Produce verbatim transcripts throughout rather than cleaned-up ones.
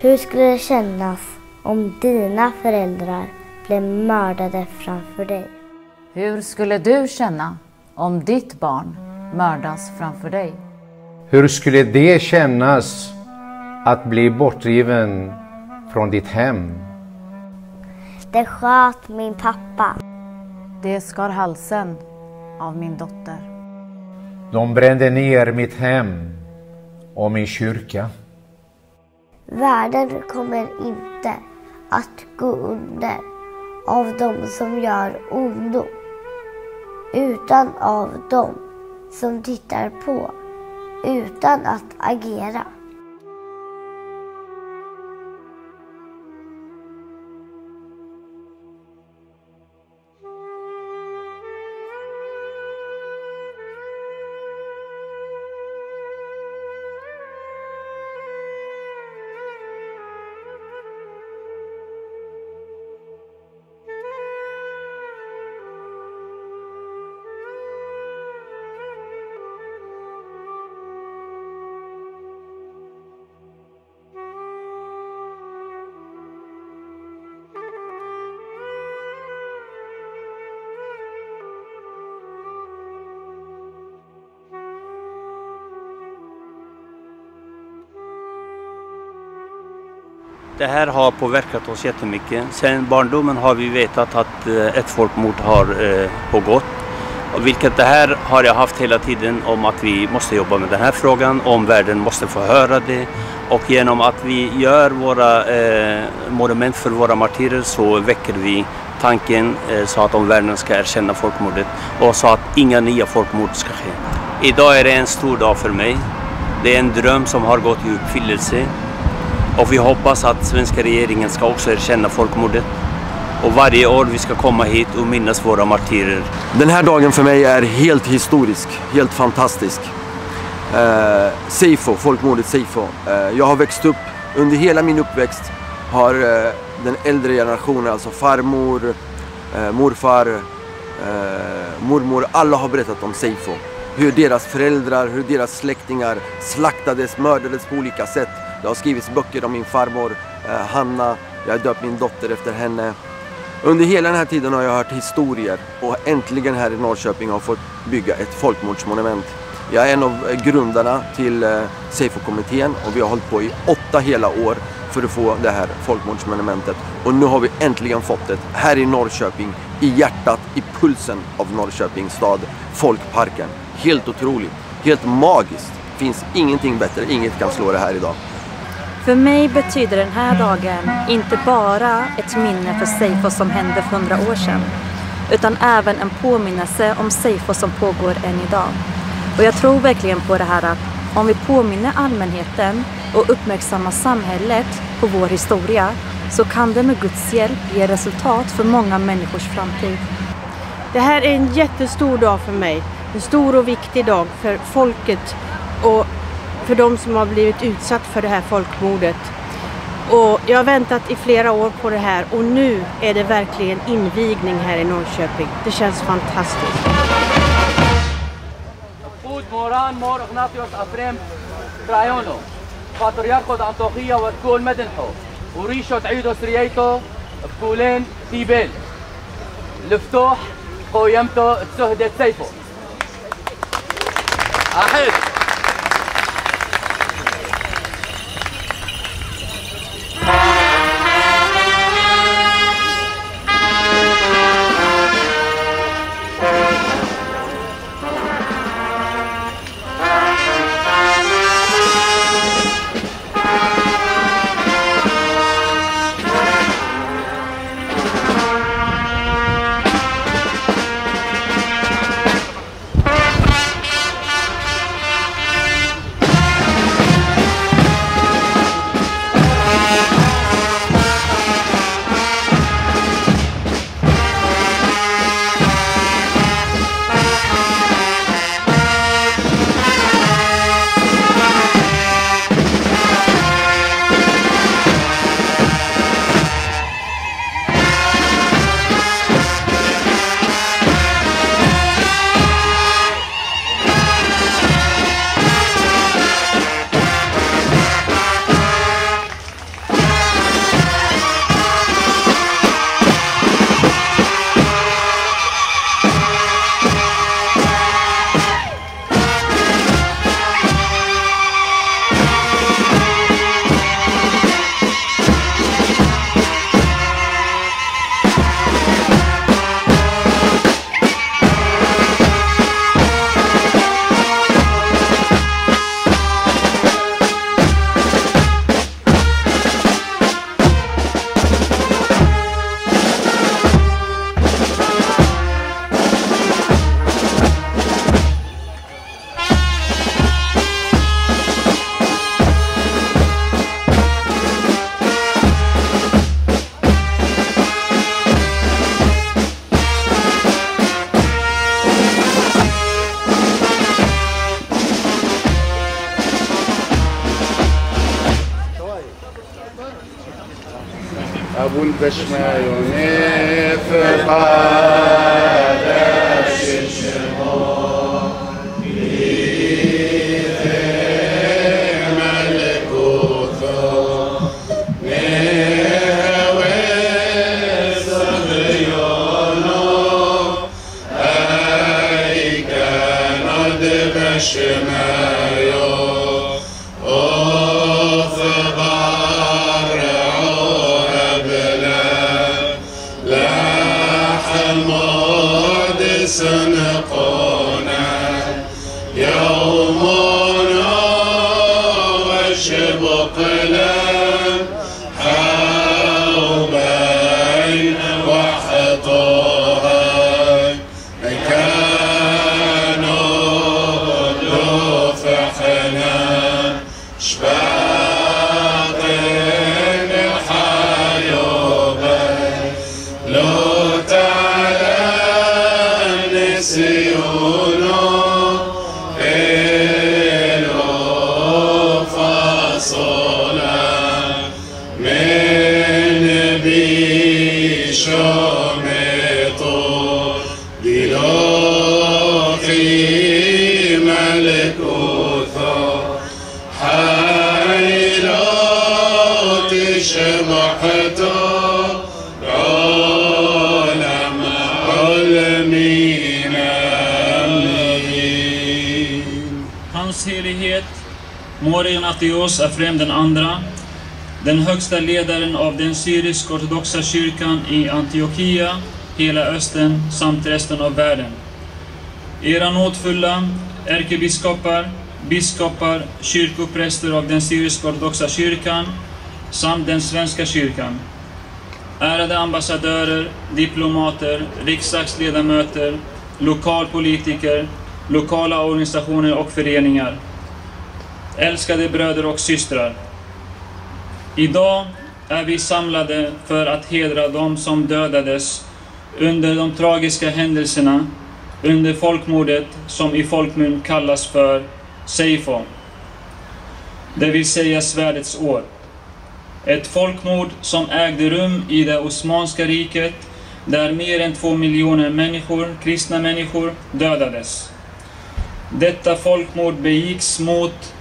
Hur skulle det kännas om dina föräldrar blev mördade framför dig? Hur skulle du känna om ditt barn mördas framför dig? Hur skulle det kännas att bli bortdriven från ditt hem? Det sköt min pappa. Det skar halsen av min dotter. De brände ner mitt hem och min kyrka. Världen kommer inte att gå under av de som gör ondo, utan av de som tittar på utan att agera. Det här har påverkat oss jättemycket. Sen barndomen har vi vetat att ett folkmord har pågått. Vilket det här har jag haft hela tiden om att vi måste jobba med den här frågan, om världen måste få höra det. Och genom att vi gör våra eh, monument för våra martyrer så väcker vi tanken eh, så att om världen ska erkänna folkmordet och så att inga nya folkmord ska ske. Idag är det en stor dag för mig. Det är en dröm som har gått i uppfyllelse. Och vi hoppas att svenska regeringen ska också erkänna folkmordet. Och varje år vi ska komma hit och minnas våra martyrer. Den här dagen för mig är helt historisk, helt fantastisk. Eh, Seyfo, folkmordet Seyfo. Eh, jag har växt upp, under hela min uppväxt har eh, den äldre generationen, alltså farmor, eh, morfar, eh, mormor, alla har berättat om Seyfo. Hur deras föräldrar, hur deras släktingar slaktades, mördades på olika sätt. Det har skrivits böcker om min farmor, eh, Hanna. Jag har döpt min dotter efter henne. Under hela den här tiden har jag hört historier. Och äntligen här i Norrköping har fått bygga ett folkmordsmonument. Jag är en av grundarna till eh, Seyfo-kommittén. Och vi har hållit på i åtta hela år för att få det här folkmordsmonumentet. Och nu har vi äntligen fått det här i Norrköping. I hjärtat, i pulsen av Norrköpings stad. Folkparken. Helt otroligt. Helt magiskt. Finns ingenting bättre. Inget kan slå det här idag. För mig betyder den här dagen inte bara ett minne för Seyfo som hände för hundra år sedan, utan även en påminnelse om Seyfo som pågår än idag. Och jag tror verkligen på det här att om vi påminner allmänheten och uppmärksammar samhället på vår historia, så kan det med Guds hjälp ge resultat för många människors framtid. Det här är en jättestor dag för mig. En stor och viktig dag för folket och för de som har blivit utsatt för det här folkmordet. Och jag har väntat i flera år på det här och nu är det verkligen invigning här i Norrköping. Det känns fantastiskt. أبو البشمايوني في قادش الشمال بيثي ملك وثور نهوي صبيونو أي كانت بشمايو سنقونا يومنا وشبق لم حومين وحطوها مكانوا لفحنا شباق حيوبا لو Hans helighet, må Ateios Efrem den andra, den högsta ledaren av den syrisk-ortodoxa kyrkan i Antiochia, hela östern samt resten av världen. Era nådfulla ärkebiskopar, biskopar, kyrkopräster av den syrisk-ortodoxa kyrkan samt den svenska kyrkan. Ärade ambassadörer, diplomater, riksdagsledamöter, lokalpolitiker, lokala organisationer och föreningar. Älskade bröder och systrar. Idag är vi samlade för att hedra dem som dödades under de tragiska händelserna under folkmordet som i folkmun kallas för Seifo, det vill säga svärdets år. Ett folkmord som ägde rum i det osmanska riket där mer än två miljoner människor, kristna människor, dödades. Detta folkmord begicks mot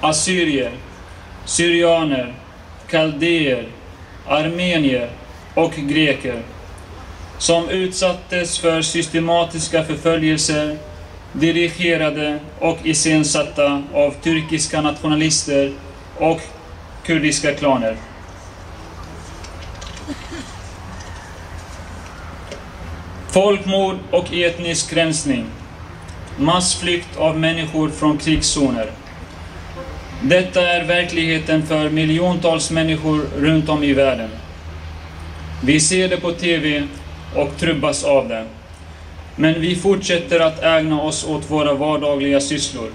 assyrier, syrianer, kaldeer, armenier och greker som utsattes för systematiska förföljelser dirigerade och iscensatta av turkiska nationalister och kurdiska klaner. Folkmord och etnisk rensning, massflykt av människor från krigszoner. Detta är verkligheten för miljontals människor runt om i världen. Vi ser det på T V och trubbas av det. Men vi fortsätter att ägna oss åt våra vardagliga sysslor.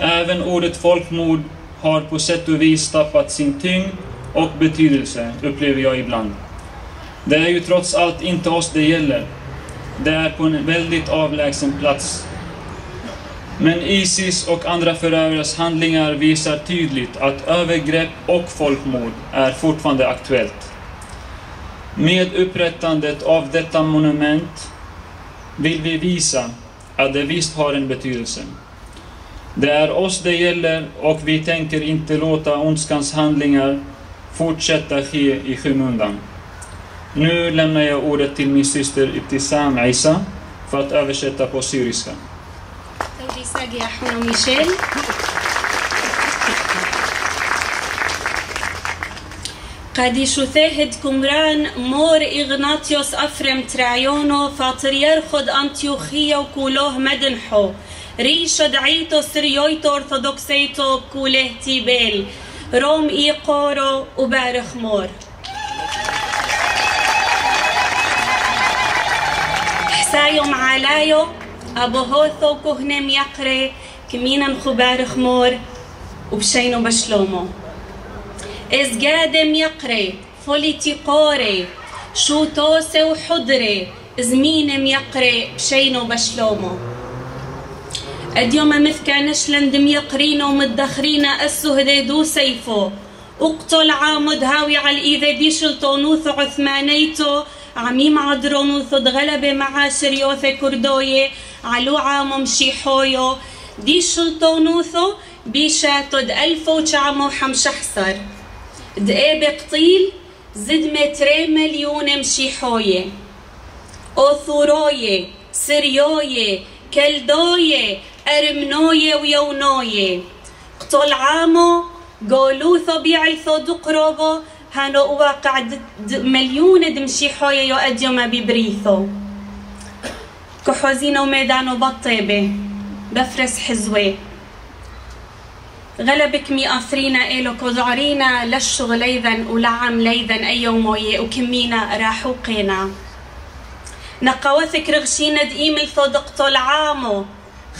Även ordet folkmord har på sätt och vis tappat sin tyngd och betydelse, upplever jag ibland. Det är ju trots allt inte oss det gäller. Det är på en väldigt avlägsen plats. Men ISIS och andra förövares handlingar visar tydligt att övergrepp och folkmord är fortfarande aktuellt. Med upprättandet av detta monument vill vi visa att det visst har en betydelse. Det är oss det gäller och vi tänker inte låta ondskans handlingar fortsätta ske i skymundan. Nu lämnar jag ordet till min syster Ibtisam Isa för att översätta på syriska. قد شثاهد كمران مور إغناطيوس أفرم ترايونو فاتريرخد أنتيوخيا وكولوه مدنحو ريش دعيتو سريويتو أرثوذكسيتو كوله تيبيل روم إيقورو وبارخ مور حسايو معالايو أبوهوثو كهنم يقري كمينا خبارخ مور وبشينو بشلومو إزقادم يقري فوليتيقوري شو توسي وحضري زمينم يقري بشينو بشلومو أديوما مثكا نشلندم يقرينو مدخرينا السهديدو سيفو اقتل عامد هاوي على إذا ديشلتو نوثو عثمانيتو عميم عدرو نوثو دغلبة معاشر يوثة كردوية علو عامم شيحويو ديشلتو نوثو بيشاتو دألفو تشعمو حمشحصر دقابة قطيل زد متري مليون مشيحوية أوثوروية سريوية كلدوية أرمنوية ويونوية قتل عامو قولوثو بيعيثو دقروبو هانو واقع مليون دمشيحوية يؤديما ببريثو كحوزينو ميدانو بطيبة بفرس حزوي غلبك مي أفرينا إلو كذعرينا للشغل ليذن ولعم ليذن أي يوموية وكمينا راحوقينا نقاوثك رغشينا دقيمل ثودقتو العامو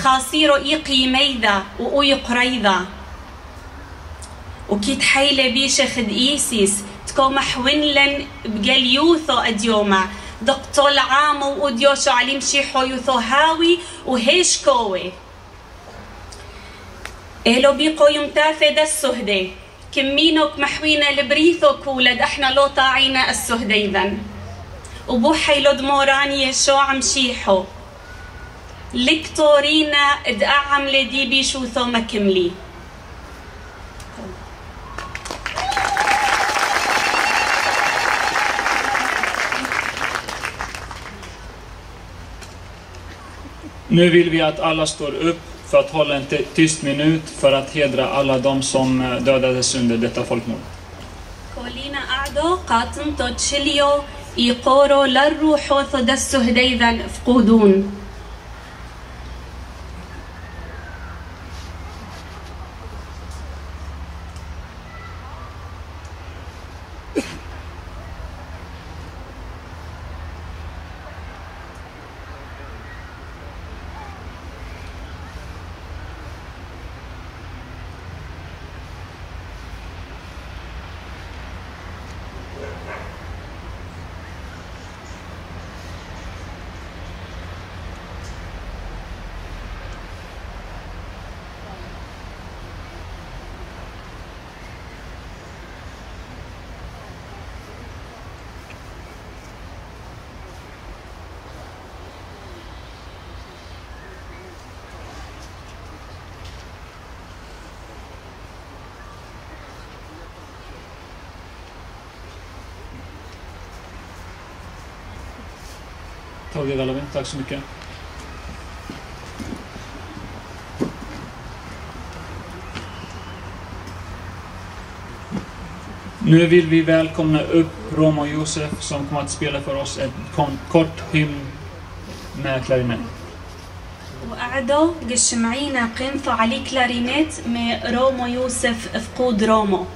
خاصيرو إيقي ميذا وقوي قريذا وكيت حيلة بيشخ دقيسيس تكوم حوينلن بجليوثو أديوما دقتو العامو وقوديوشو عليم شيحو يوثو هاوي وهيش كوي إلو بيقو يمتافي دا السهدي كمينوك محوينا لبريثوك ولد احنا لو طاعينا السهدي ذن وبوحي لد موراني شو عم شيحو لكتورينا ادقعم لدي بيشوثو مكملي Nu vill vi att alla står upp för att hålla en tyst minut för att hedra alla de som dödades under detta folkmord. Kolina a'do qatimto tshilio iqoro larruhu thudastuhdaydan fqudun. Tack så mycket. Nu vill vi välkomna upp Rom och Josef som kommer att spela för oss ett kort hymn med klarinett. وقعدوا جشمعينا قنطوا عليه كلارينيت من روم ويوسف فقود رومو.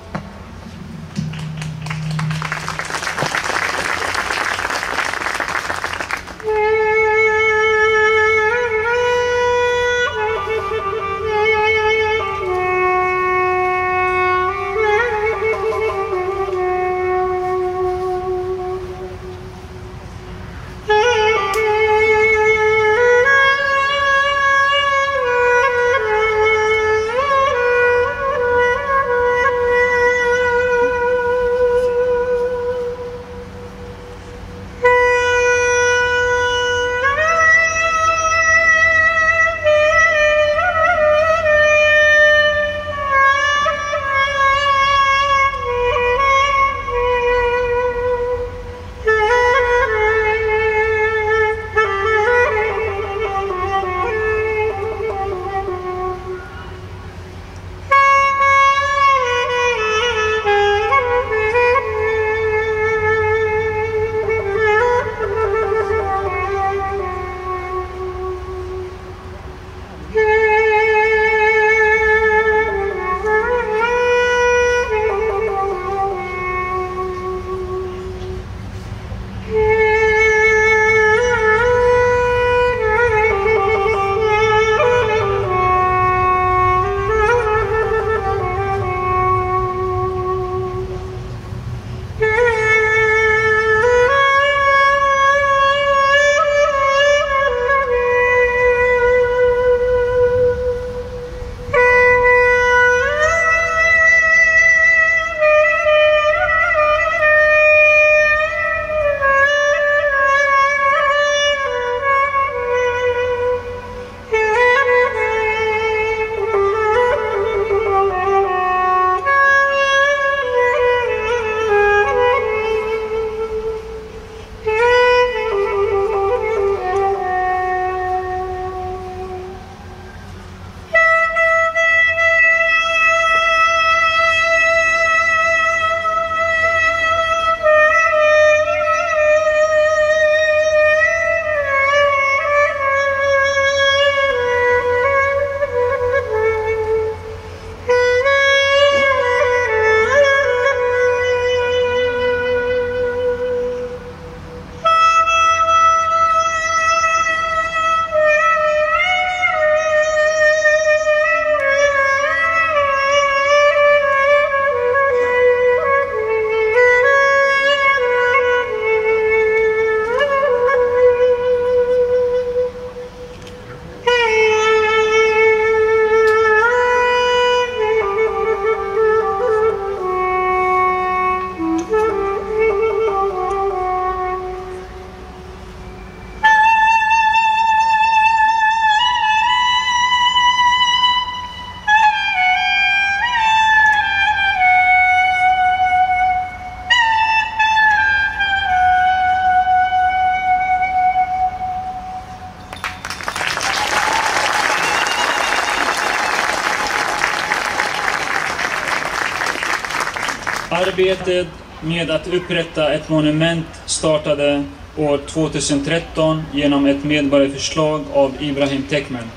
Arbetet med att upprätta ett monument startade år tjugohundratretton genom ett medborgarförslag av Ibrahim Tekmen.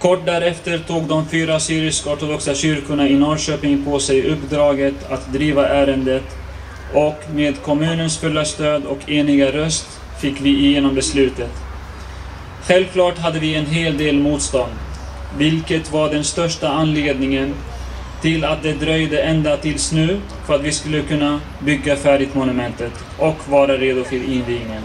Kort därefter tog de fyra syrisk-ortodoxa kyrkorna i Norrköping på sig uppdraget att driva ärendet, och med kommunens fulla stöd och eniga röst fick vi igenom beslutet. Självklart hade vi en hel del motstånd, vilket var den största anledningen till att det dröjde ända tills nu för att vi skulle kunna bygga färdigt monumentet och vara redo för invigningen.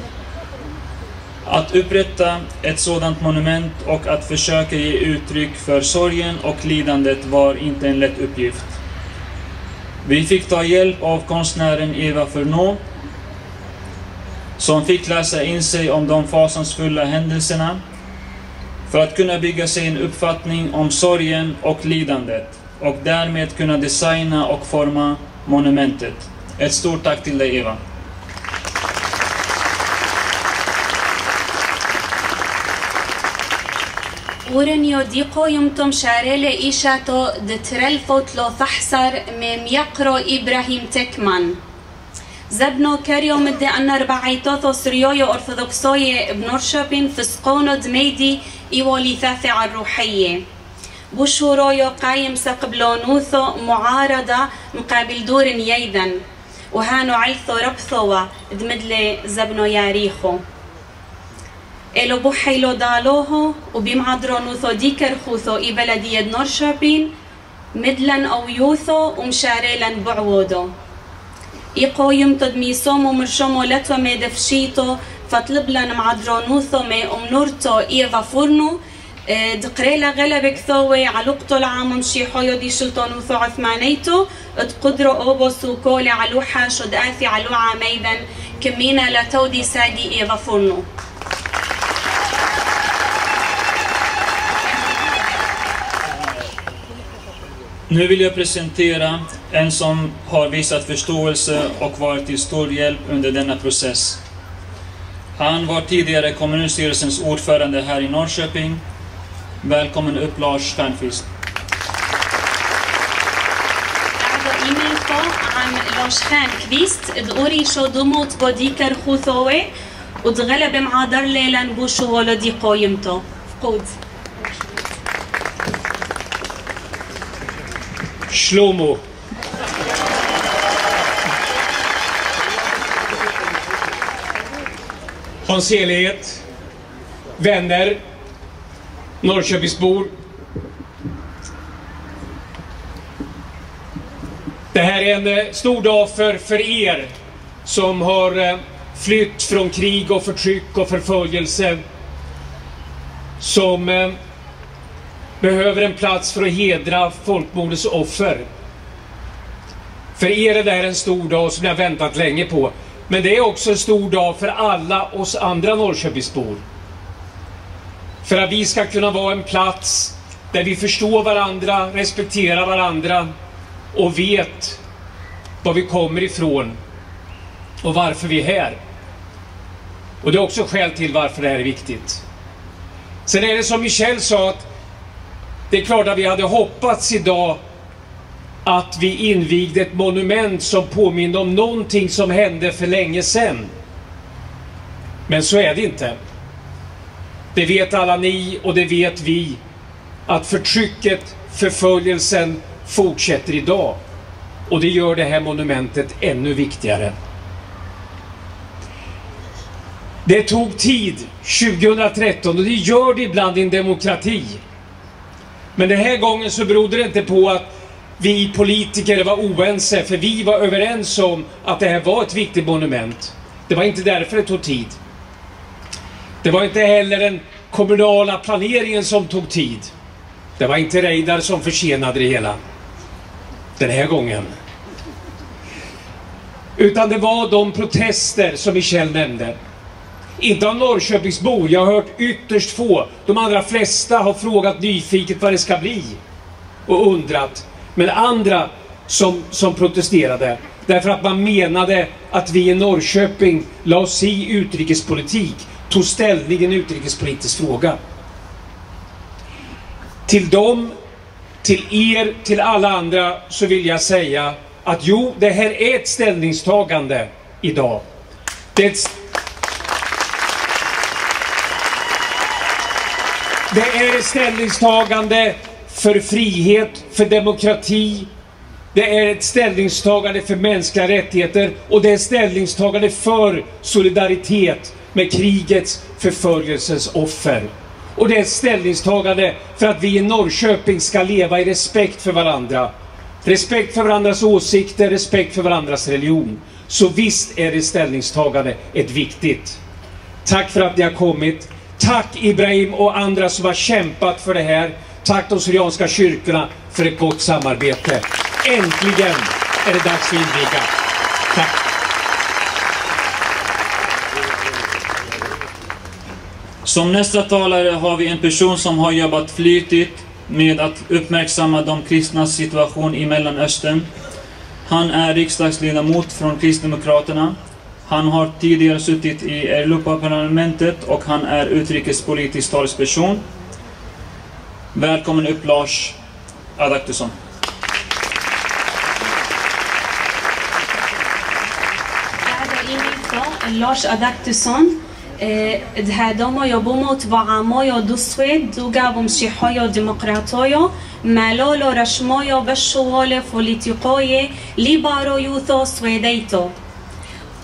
Att upprätta ett sådant monument och att försöka ge uttryck för sorgen och lidandet var inte en lätt uppgift. Vi fick ta hjälp av konstnären Eva Furnå, som fick läsa in sig om de fasansfulla händelserna för att kunna bygga sig en uppfattning om sorgen och lidandet och därmed kunna designa och forma monumentet. Ett stort tack till dig, Eva. Åren يضيق يمتم شارل إيشاتو دترل فوتلو فحصر من يقرأ إبراهيم تكمن زبنو كريوم دي أن ربعيتوثو سريويو أرثوذكسوية بنورشوبين فسقونو دميدي إيوالي ثافع الروحية بشورويو قايم سقبلونوثو معارضة مقابل دور ييدا وهانو عيثو ربثوا دمدلي زبنو ياريخو إلو بوحيلو دالوهو وبمعدرونو ثو ديكر خوثو إي بلدية نورشوبين مدلن أو يوثو ومشاريلن بعودو إيقو يمتد ميسومو مرشومو لتو ميدفشيتو فطلبلن معدرونوثو مي أمنورتو إيفا فورنو دقريلا غلبك ثوي علوقتو العام مشيحو يودي شلطونوثو عثمانيتو اتقدرو أوبوسو كولي علوحا شدآثي علو عاميدا كمينا لتودي سادي إيفا فورنو. Nu vill jag presentera en som har visat förståelse och varit till stor hjälp under denna process. Han var tidigare kommunstyrelsens ordförande här i Norrköping. Välkommen upp, Lars Stjernqvist. Lars Stjernqvist uriso dumot bodikar khuthowe udghalab ma'adar leilan bushu waladi qoyimto. Shlomo. Hans Helighet, vänner, Norrköpingsbor. Det här är en stor dag för, för er som har flytt från krig och förtryck och förföljelse, som behöver en plats för att hedra folkmordets offer. För er är det här en stor dag som ni har väntat länge på. Men det är också en stor dag för alla oss andra Norrköpingsbor. För att vi ska kunna vara en plats där vi förstår varandra, respekterar varandra och vet var vi kommer ifrån och varför vi är här. Och det är också skäl till varför det här är viktigt. Sen är det som Michel sa, att det är klart att vi hade hoppats idag att vi invigde ett monument som påminner om någonting som hände för länge sedan. Men så är det inte. Det vet alla ni och det vet vi, att förtrycket, förföljelsen fortsätter idag. Och det gör det här monumentet ännu viktigare. Det tog tid tjugohundratretton, och det gör det ibland i en demokrati. Men den här gången så berodde det inte på att vi politiker var oense, för vi var överens om att det här var ett viktigt monument. Det var inte därför det tog tid. Det var inte heller den kommunala planeringen som tog tid. Det var inte Reidar som försenade det hela den här gången. Utan det var de protester som Michel nämnde. Inte av Norrköpingsbor, jag har hört ytterst få. De andra flesta har frågat nyfiket vad det ska bli och undrat. Men andra som, som protesterade därför att man menade att vi i Norrköping la oss i utrikespolitik, tog ställning i en utrikespolitisk fråga. Till dem, till er, till alla andra så vill jag säga att jo, det här är ett ställningstagande idag. Det är ett, det är ett ställningstagande för frihet, för demokrati. Det är ett ställningstagande för mänskliga rättigheter och det är ett ställningstagande för solidaritet med krigets förföljelsens offer. Och det är ett ställningstagande för att vi i Norrköping ska leva i respekt för varandra. Respekt för varandras åsikter, respekt för varandras religion. Så visst är det ställningstagande ett viktigt. Tack för att ni har kommit. Tack Ibrahim och andra som har kämpat för det här. Tack de syrianska kyrkorna för ett gott samarbete. Äntligen är det dags för inviga. Tack. Som nästa talare har vi en person som har jobbat flitigt med att uppmärksamma de kristnas situation i Mellanöstern. Han är riksdagsledamot från Kristdemokraterna. Han har tidigare suttit i Europaparlamentet och han är utrikespolitisk talesperson. Välkommen upp Lars Adaktusson. Lars Adaktusson. هادوما يا بومو تبعامو يا دوسويد دوجابم شيحايا ديمقراطايا مالولو رشمايا بالشوال فوليتيقايا ليبارو يوثو سويديتو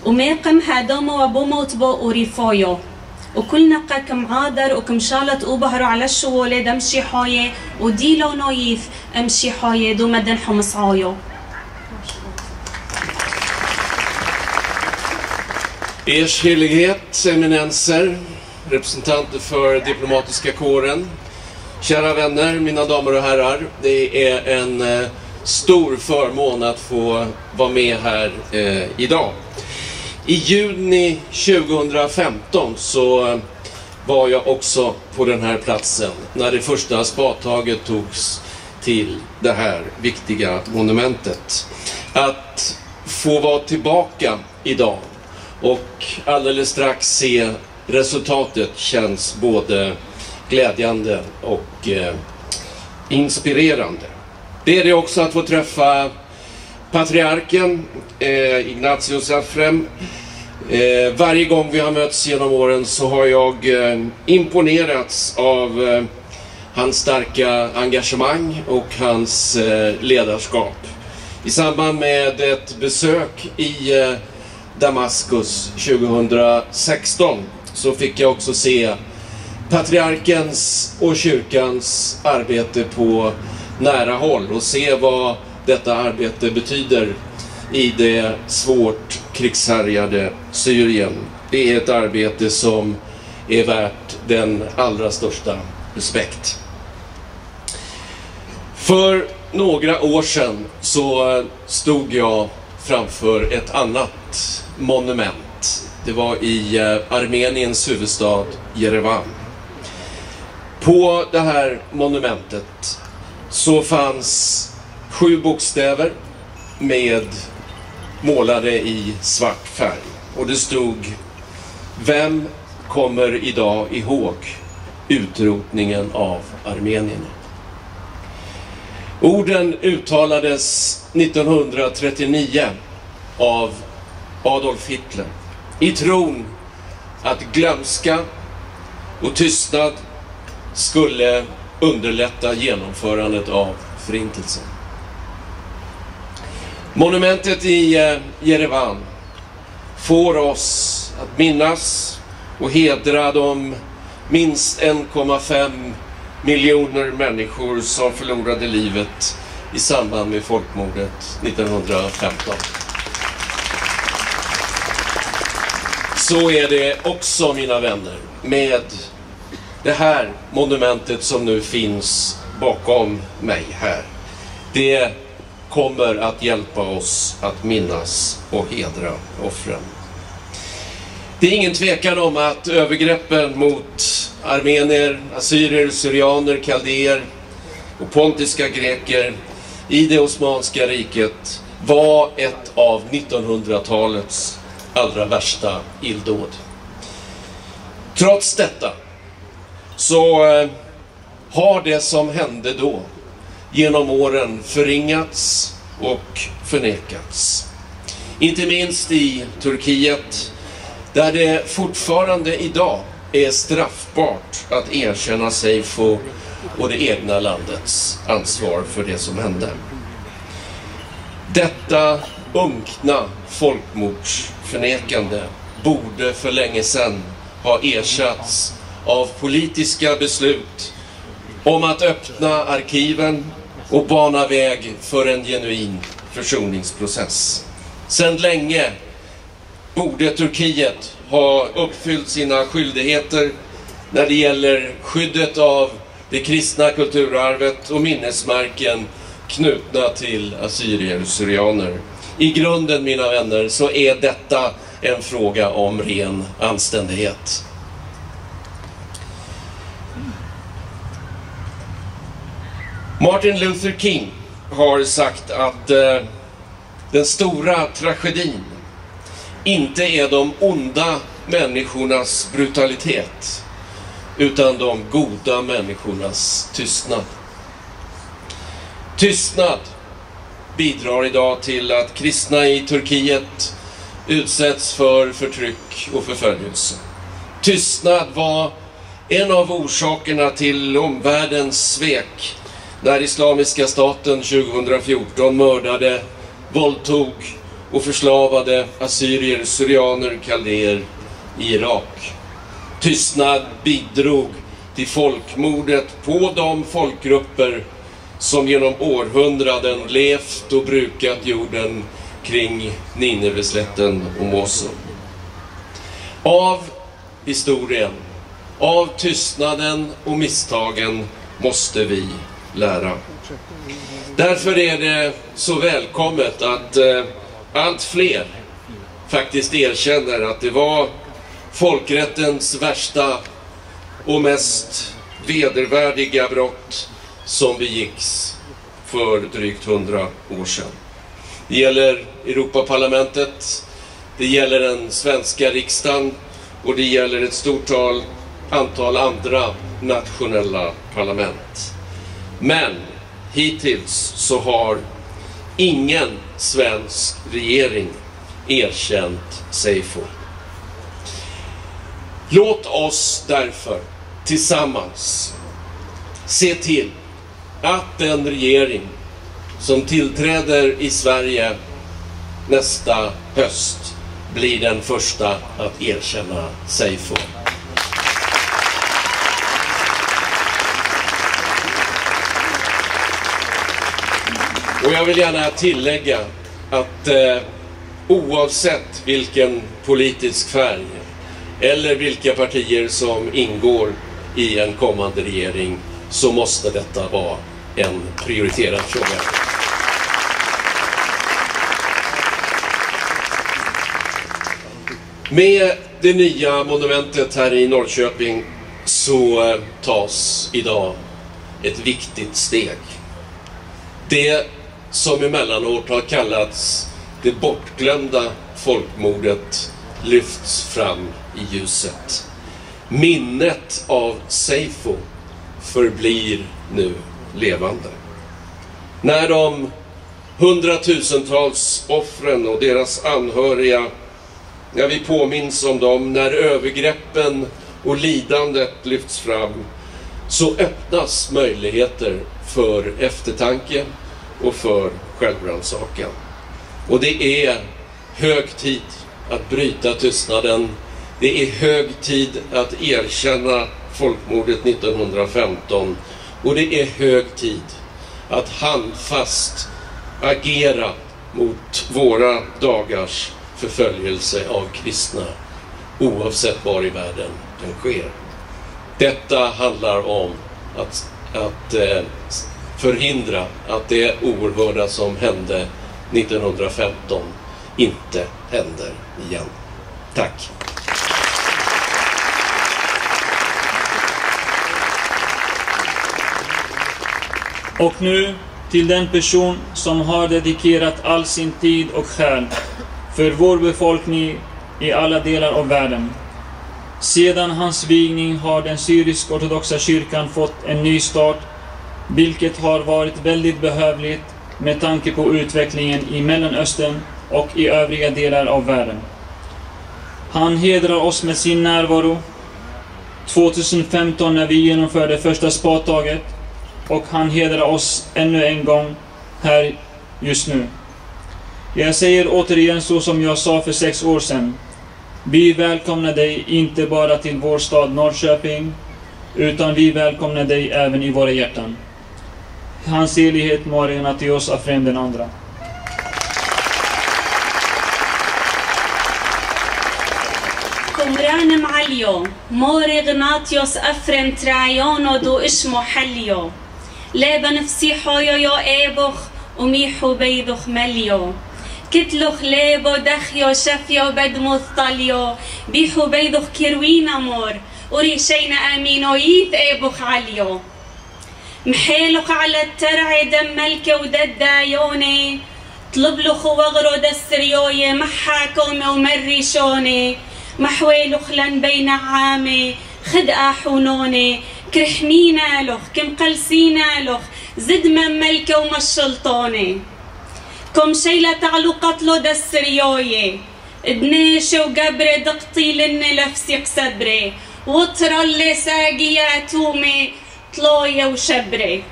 وماقم هادوما وبومو تبو أوريفايا وكلنا قاكم عادر وكمشالت وبهرو على الشوال دم شيحايا وديلو نايف ام شيحايا دو مدن حمصعايا. Ers helighet, eminenser, representanter för diplomatiska kåren, kära vänner, mina damer och herrar, det är en eh, stor förmån att få vara med här eh, idag. I juni tjugo femton så var jag också på den här platsen när det första spadtaget togs till det här viktiga monumentet. Att få vara tillbaka idag och alldeles strax se resultatet känns både glädjande och eh, inspirerande. Det är det också att få träffa patriarken eh, Ignatius Efrem. Eh, varje gång vi har mötts genom åren så har jag eh, imponerats av eh, hans starka engagemang och hans eh, ledarskap. I samband med ett besök i eh, Damaskus tjugo sexton så fick jag också se patriarkens och kyrkans arbete på nära håll och se vad detta arbete betyder i det svårt krigshärjade Syrien. Det är ett arbete som är värt den allra största respekt. För några år sedan så stod jag framför ett annat monument. Det var i Armeniens huvudstad Jerevan. På det här monumentet så fanns sju bokstäver med målade i svart färg. Och det stod: vem kommer idag ihåg utrotningen av Armenien? Orden uttalades nittonhundratrettionio av Adolf Hitler i tron att glömska och tystnad skulle underlätta genomförandet av förintelsen. Monumentet i Jerevan får oss att minnas och hedra de minst en komma fem miljoner människor som förlorade livet i samband med folkmordet nittonhundrafemton. Så är det också, mina vänner, med det här monumentet som nu finns bakom mig här. Det kommer att hjälpa oss att minnas och hedra offren. Det är ingen tvekan om att övergreppen mot armenier, assyrier, syrianer, kaldéer och pontiska greker i det osmanska riket var ett av nittonhundratalets allra värsta illdåd. Trots detta så har det som hände då genom åren förringats och förnekats. Inte minst i Turkiet, där det fortfarande idag är straffbart att erkänna sig för och det egna landets ansvar för det som hände. Detta unkna folkmordsförnekande borde för länge sedan ha ersatts av politiska beslut om att öppna arkiven och bana väg för en genuin försoningsprocess. Sedan länge borde Turkiet ha uppfyllt sina skyldigheter när det gäller skyddet av det kristna kulturarvet och minnesmärken knutna till assyrier och syrianer. I grunden, mina vänner, så är detta en fråga om ren anständighet. Martin Luther King har sagt att eh, den stora tragedin inte är de onda människornas brutalitet, utan de goda människornas tystnad. Tystnad bidrar idag till att kristna i Turkiet utsätts för förtryck och förföljelse. Tystnad var en av orsakerna till omvärldens svek när Islamiska staten tjugo fjorton mördade, våldtog och förslavade assyrier, syrianer, kaldéer i Irak. Tystnad bidrog till folkmordet på de folkgrupper som genom århundraden levt och brukat jorden kring Nineveslätten och Mosul. Av historien, av tystnaden och misstagen måste vi lära. Därför är det så välkommet att eh, allt fler faktiskt erkänner att det var folkrättens värsta och mest vedervärdiga brott som begicks för drygt hundra år sedan. Det gäller Europaparlamentet, det gäller den svenska riksdagen och det gäller ett stort antal andra nationella parlament. Men hittills så har ingen svensk regering erkänt Seyfo. Låt oss därför tillsammans se till att den regering som tillträder i Sverige nästa höst blir den första att erkänna Seyfo. Och jag vill gärna tillägga att eh, oavsett vilken politisk färg eller vilka partier som ingår i en kommande regering så måste detta vara en prioriterad fråga. Med det nya monumentet här i Norrköping så tas idag ett viktigt steg. Det som emellanåt har kallats det bortglömda folkmordet lyfts fram i ljuset. Minnet av Seyfo förblir nu levande. När de hundratusentals offren och deras anhöriga, när vi påminns om dem, när övergreppen och lidandet lyfts fram, så öppnas möjligheter för eftertanke och för självrannsakan. Och det är hög tid att bryta tystnaden. Det är hög tid att erkänna folkmordet nittonhundrafemton. Och det är hög tid att handfast agera mot våra dagars förföljelse av kristna, oavsett var i världen den sker. Detta handlar om att, att eh, förhindra att det oerhörda som hände nittonhundrafemton inte händer igen. Tack. Och nu till den person som har dedikerat all sin tid och själ för vår befolkning i alla delar av världen. Sedan hans vigning har den syrisk-ortodoxa kyrkan fått en ny start, vilket har varit väldigt behövligt med tanke på utvecklingen i Mellanöstern och i övriga delar av världen. Han hedrar oss med sin närvaro. tjugohundrafemton när vi genomförde första spadtaget, och han hedrar oss ännu en gång här just nu. Jag säger återigen så som jag sa för sex år sedan. Vi välkomnar dig inte bara till vår stad Norrköping, utan vi välkomnar dig även i våra hjärtan. Hans helighet Marionatios Afrem den andra. قمران معليو موري غناطيوس أفرم ترايونو دو إشمو حليو لابا نفسي حويو يو إيبوخ وميحو بيدو خمليو كتلو خلابو دخيو شفيو بدمو الطليو بيحو بيدو كيروينا مور وريشينا آمينو ييت إيبوخ عليو محيلوخ على الترعي دملكي وددايوني طلبلو خواغرو دسريوي محاكومي ومريشوني محويلو خلن بين عامي خدقة حنوني كرحمينا لخ كم قلسينا لخ زد من ملكة وما الشلطاني كم شيلة تعلو قتلو دسريوية ادناشي وقبري دقطي لن لفسي قسبري وطرا اللي ساقياتومي طلوية وشبري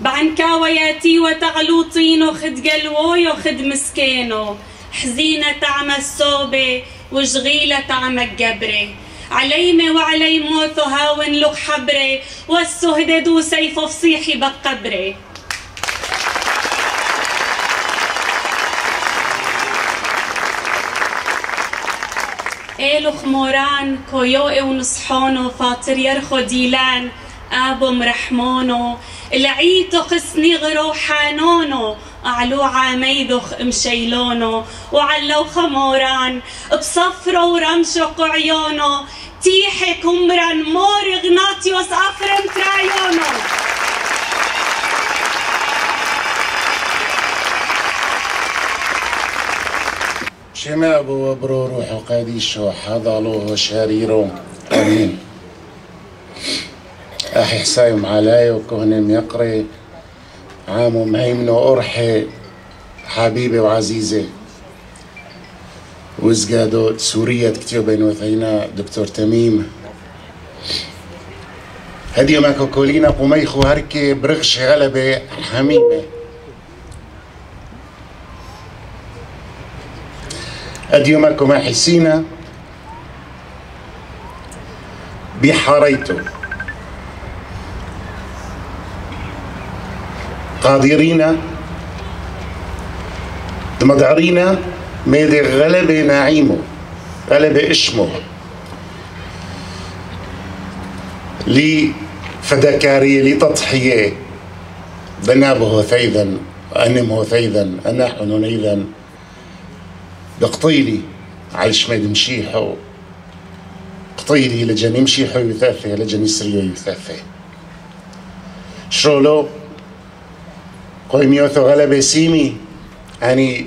بعنكاوياتي وتعلو طينو خد قلويو خد مسكينو حزينة تعمى الصوبة وشغيلة طعم الجبري عليمي وعلي موتو هاون لك حبري والسهددو سيفو فصيحي بقبري إيلوخ موران كويوئي ونصحونو فاطر يرخو ديلان آبو مرحمونو لعيتوخ سنيغرو حانونو أعلو عاميدوخ مشيلونو وعلوخ موران بصفرو ورمشو قعيونو تيحي كمران مور غناطيوس أفرم ترايونو شماب وبرو روحو قديشو حضلوه شريرو أمين أحي حسايم علي وكهنم يقري عام ومهيمنة وقرحي حبيبي وعزيزة وزقادو سورية كتير بين وثينا دكتور تميم هدي ماكو كولينا قميخو هركي برغش غلبة حميمة هدي ماكو ما حسينا بحريتو قادرين مدعرين ميد غلب نعيمه غلب اسمه لفدكارية لتضحية بنابه ثيذا وأنمه ثيذا أناحن نيذا بقطيلي على شميد مشيحه قطيلي لجني مشيحه يثافه لجني سريه يثافه شرولو قوميوثو غلبة سيمي يعني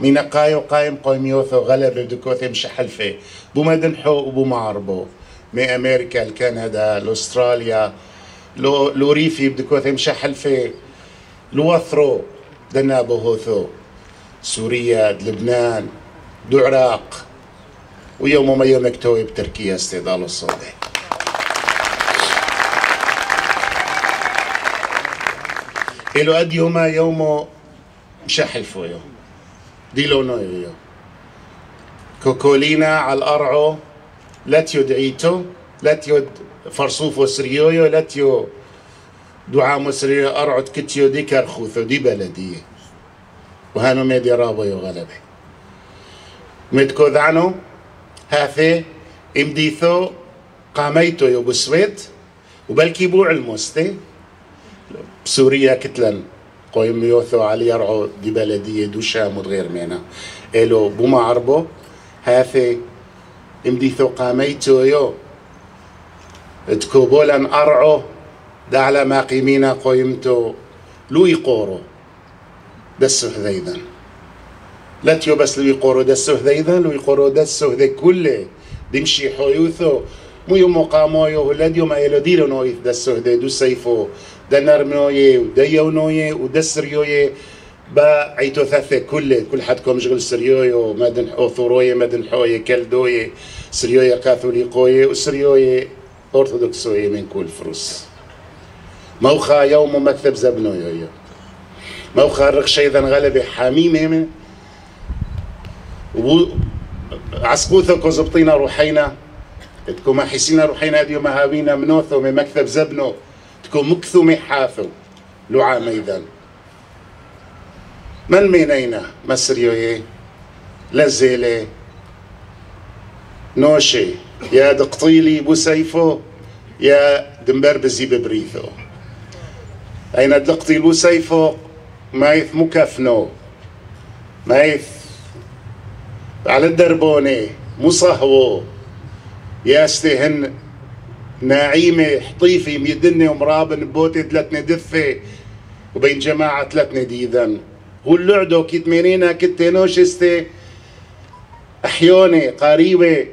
من قايو قايم قوميوثو غلبة بدكوثي مش حلفة بمدنحو وبمعربو من أمريكا لكندا لأستراليا لو لوريفي بدكوثي مش حلفة لوثرو دنابو هوثو سوريا لبنان العراق ويوم ما يوم اكتوي بتركيا استضالو الصوبة إلو أد يوما يومو مش حلفو يوم ديلو نويو كوكولينا على الأرعو لاتيو دعيتو لاتيو فرصوفو سريويو لاتيو دعامو سريو أرعو تكتيو دي كرخوثو دي بلدية وهانو ميدي رابو يو غلبي ميدكو ذعنو هاثي امديثو قاميتو يو بسويت وبالكي بوع الموستي بسوريا كتلن قويم يوثو علي يرعو دي بلدية دوشة مدغير مينا إلو بوما عربو هاثي امديثو قاميتو يو تكوبولان أرعو دعلا ما قيمينا قويمتو لوي قورو دسو هذيذا لا تيو بس لوي قورو دسو هذيذا لوي قورو دسو هذي كله دمشي حيوثو مو يوم قامو يو هولاد يوم ايلو ديلو نويث دسو هذي دو سيفو دنر منويه وديو نويه ودسريويه با عيتو ثاثة كله كل حدكم شغل سريويه ومدن أوثورويه مدن حويه كالدويه سريويه كاثوليقويه وسريويه أرثوذكسويه من كل فروس موخا يوم مكتب زبنويه موخا رقشي ذن غلبي حميمهم وعسقوثو كوزبطينا روحينا تكون حسينا روحينا ديوم هاوينا منوثو من مكتب زبنو تكون مكثو محاثو لعام ايضا من مينينا مسريويه لازيلي نوشي يا دقطيلي بوسيفو يا دمبر بزي ببريثو اين دقطيل بوسيفو مايث مكفنو مايث على الدربوني مصهو ياستهن ناعيمه حطيفي ميدني ومرابن بوتي ثلاثني دفه وبين جماعه ثلاثني ديذن هو اللعدو كيتمينينا كتنوشستي احيوني قريبه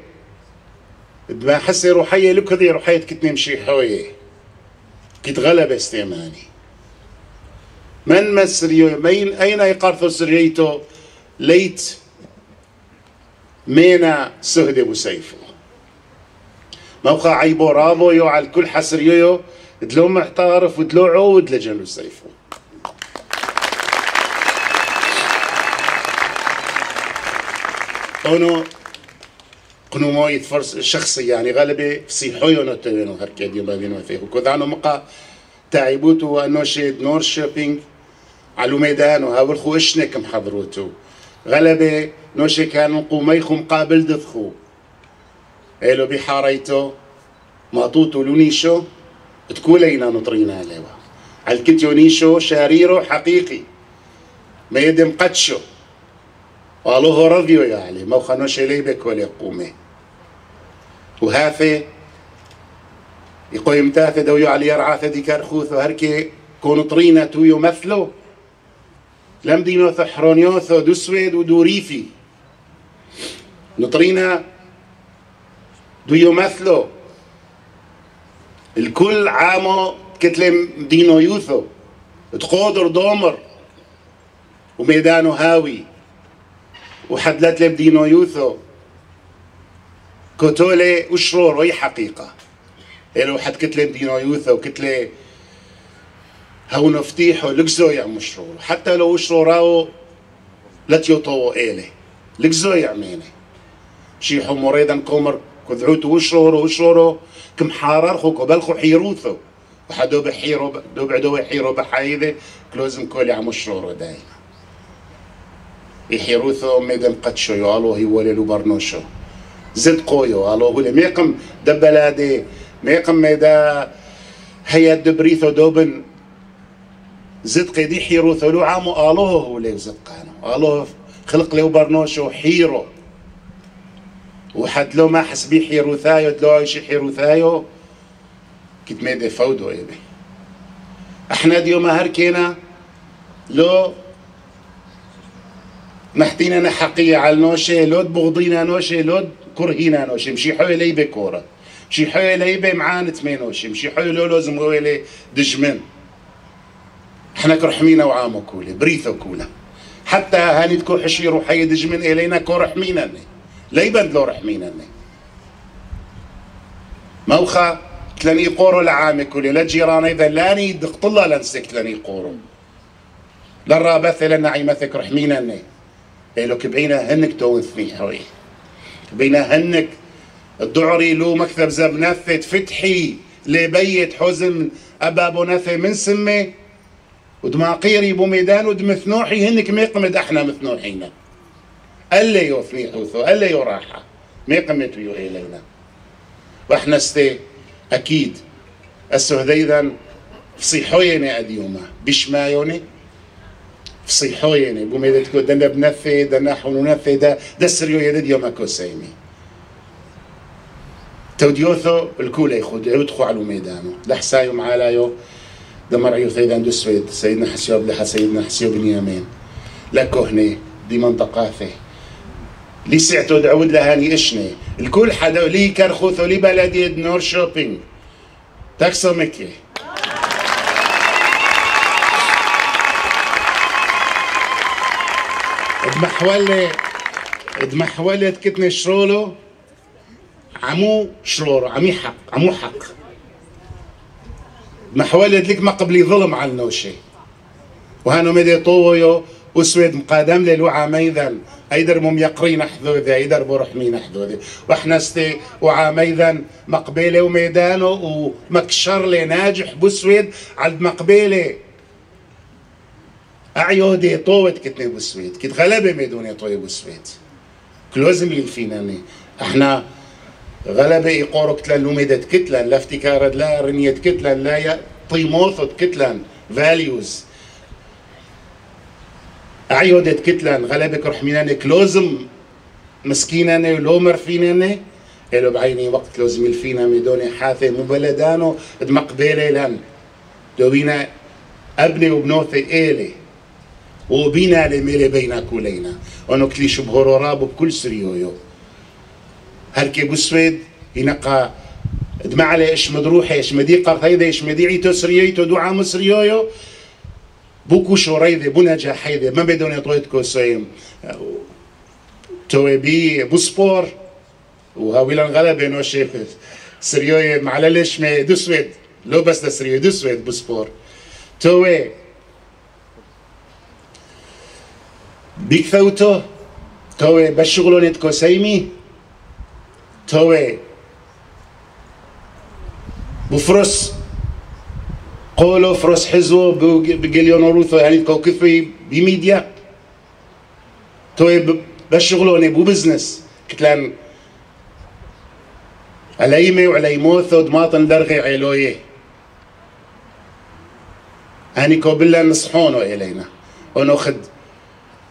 ما حسي روحيه لكذي روحيه كتنمشي حويه كتغلب استيماني من مسريو مين اين يقارثو سريتو ليت مينا سهدي وسيفو موقع عيبو رابو يو على الكل حسريو يو دلو محتارف ودلو عود لجنو سيفو اونو قنوموية فرص شخصي يعني غالبي صيحويو نتوينو هركا ديو بابينو فيهو كوذانو مقا تعيبوتو انوشيد نور شوبينج علو ميدانو هاولخو اشنك محضروتو غلبي نوشي كانوا قوميخو مقابل دفخو إلو بحاريتو ماطوتو لونيشو تكولينا نطرينا عليها على الكتيونيشو شاريرو حقيقي ما يدم قدشو والله رضيو يا علي ما وخانوش ليبك ولا قومي وهافي يقويم تاثي دويو علي يرعاثي دي كارخوثو هركي كونو طرينا تو يمثلو لم دينوثو حرونيوثو دو سويد ودو ريفي نطرينا دو يمثلو الكل عامو كتلم دينو يوثو تقودر دومر وميدانو هاوي وحدلتلم دينو يوثو كتولي وشرور وهي حقيقة إلو حد كتلم دينو يوثو كتلي هاو نفتيحو لكزو يعمو شرور حتى لو شروراو لتيوطو إيلي لكزو يعميني شيحو مريدا كومر كذعوتو وشرورو وشرورو كم حاررخو كبلخو حيروثو وحدو بحيرو دو بعدو حيرو بحايده كلوزم كولي عمو شرورو دايما يحيروثو ميدم قدشو يو الو هي وليلو برنوشو زد قويو الو هولي ميقم دبلادي ميقم ميدا هيا دبريثو دوبن زد قيدي حيروثو لو عامو الو هولي زد قانو الو خلق لو برنوشو حيرو وحد لو ما حس بي حيروثايو دلو شي حيروثايو كيت ميدي فودو ايبي احنا ديوما هركينا لو نحتينا نحقية على نوشي لو تبغضينا نوشي لو كرهينا نوشي مشي حوي ليبي كورة مشي حوي ليبي معانت مينوشي مشي حوي لو لازم غويلي دجمن احنا كرحمينا وعامو كولي بريثو كولا حتى هاني تكون حشي روحي دجمن الينا كرحمينا ليبن لو رحمينا موخا تلاني قورو لعامي كولي لا جيران اذا لاني دقطلا لنسك تلاني قورو لا رابث لنا عيمثك رحمينا لو كبعينا هنك توث في حوي كبعينا هنك الدعري لو مكتب زبنثة فتحي لبيت حزم أبابو نثة من سمة ودماقيري بوميدان ودمثنوحي هنك ميقمد احنا مثنوحينا ألا يوثني حوثو ألا يراحة ميقمد ويو إلينا واحنا استي أكيد السهديذا فصيحويني أديوما بشمايوني فصيحو يعني بو ميدا تقول دنا بنفي دنا حون نفي دا دا سريو يدد يوم اكو سيمي توديوثو الكولا يخود يدخو على ميدانو لحسايو معالايو دمرعيو ثيدان دسويد سيدنا حسيو بلحا سيدنا حسيو بنيامين لكوهني دي منطقة ثي لي سعتو دعود لهاني اشني الكل حدا لي كرخوثو لي بلدي نور شوبينج تاكسو مكي ادمحولي ادمحولي تكتني شرولو عمو شرورو عمي حق عمو حق ادمحولي لك ما قبلي ظلم على النوشي وهانو مدي طويو وسويد مقادم للوعى ميذا ايدر مم يقرين حذوذي ايدر برحمين حذوذي واحنا استي وعى ميذا مقبيله وميدانه ومكشر لي ناجح بسويد على مقبيله اعيودي طوت كتني بسويد كت غلبه ميدوني طوي بسويد كلوزم الفيناني احنا غلبه يقورو كتلان وميدت كتلان لا افتكارد لا رنيت كتلان لا طيموثت كتلان فاليوز عيودت كتلان غلبك روح مناني كلوزم مسكيناني ولو مرفيناني الو بعيني وقت لوزم الفينا ميدوني حاثي مبلدانو دمقبيلي لان دوبينا ابني وبنوثي ايلي وبينا لميلي بينا كولينا انو كلي شبهورو رابو بكل سريويو هالكي بسويد ينقى دمعلي اش مدروحي اش مديقر ثيدي اش مديعيتو سريويتو دعا مسريويو بوكو شوريدي بونجا حيدي ما بدوني طويتكو سيم توي بي بوسبور وهاويلا غلبه نوشي سريوي معلش ما دوسويد لو بس دا سريوي دوسويد بوسبور توي بيك فوتو توي بشغلونيتكو سيمي توي بفرس قولوا فروس حزو بقليون روثو يعني كوكفي بميديا توي بشغلوني بو بزنس كتلان عليمي وعلي موثو دماطن درغي علويه هاني كوبلا نصحونو الينا وناخد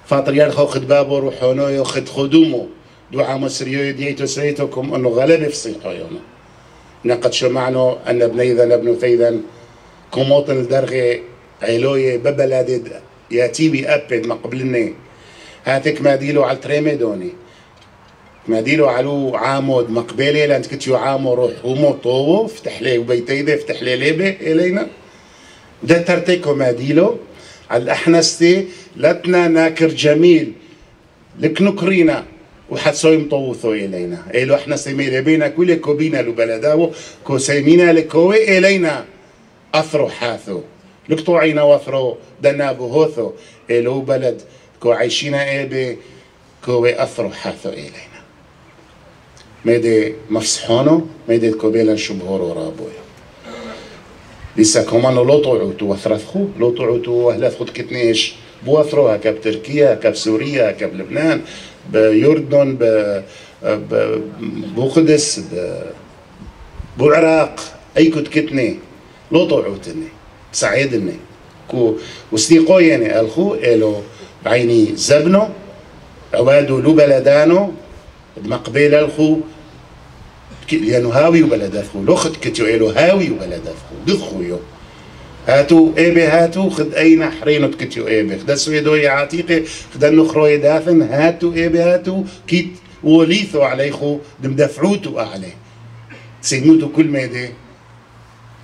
فاطر يرخو خد بابو روحونو ياخد خدومو دعاء مصريو ديتو سيتوكم انه غلبه في صيحو يوم لقد شمعنو ان بنيذا نبنو ثيذا كموطن الدرغي علوية ببلادي ياتي بي أبد ما قبلني هاتك ما ديلو على تريميدوني ما ديلو علو عامود مقبلي لأنت كتيو عامو روح وموطوو فتح لي وبيتي دي فتح لي ليبي إلينا ده ترتيكو ما ديلو على الأحنستي لاتنا ناكر جميل لك نكرينا وحتسوي مطوثو إلينا إلو أحنستي ميلي بينا كولي كوبينا لبلداو كوسيمينا لكوي إلينا أثرو حاثو لقطوعينا وثرو دنابو هوثو إلو بلد كو عايشينا إيبي كوي أثرو حاثو إلينا ميدي مفسحونو ميدي كوبيلا شبهورو رابويا لسا كومانو لو طوعوتو وثرثخو لو طوعوتو وهلاثخو تكتنيش بوثرو هكا بتركيا هكا بسوريا هكا بلبنان بيردن ب بقدس بعراق أي كتكتني لو طوعوتني سعيدني كو وسنيقو يعني الخو الو بعيني زبنو عوادو لو بلدانو مقبيل الخو لانو هاوي وبلد الخو لو خد كتيو الو هاوي وبلد الخو دخويو هاتو ايبي هاتو خد اي نحرينو تكتيو ايبي خد السويدو يا عتيقي خد النخرو يدافن هاتو ايبي هاتو كيت وليثو عليخو دمدفعوتو اعلي سجنوتو كل ما يدي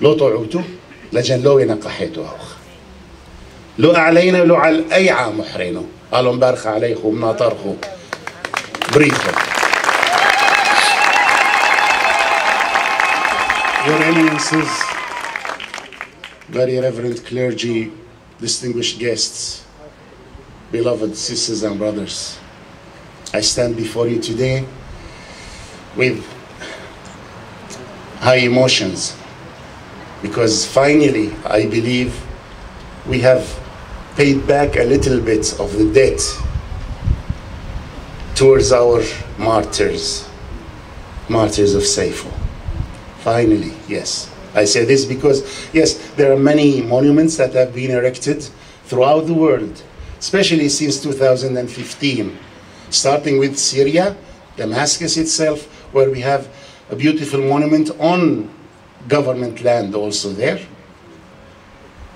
لو طوعوتو لجن لو ينقحيتو أوخ لو أعلينا لو على أي عام حرينو قالوا مبارخ عليكم مناطرخو بريخو Your Eminences, Very Reverend Clergy, Distinguished Guests, Beloved sisters and brothers, I stand before you today with high emotions because finally I believe we have paid back a little bit of the debt towards our martyrs, martyrs of Saifo. Finally, yes. I say this because, yes, there are many monuments that have been erected throughout the world, especially since two thousand fifteen, starting with Syria, Damascus itself, where we have a beautiful monument on government land also there.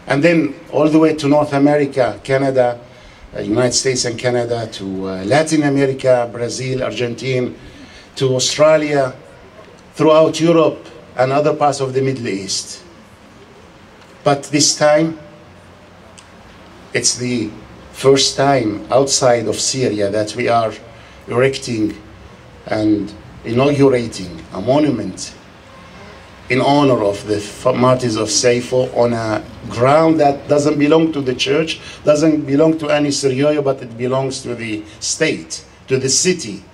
And then all the way to North America, Canada, uh, United States and Canada, to uh, Latin America, Brazil, Argentina, to Australia, throughout Europe and other parts of the Middle East. But this time, it's the first time outside of Syria that we are erecting and inaugurating a monument in honor of the martyrs of Saifo on a ground that doesn't belong to the church, doesn't belong to any Syriayo, but it belongs to the state, to the city.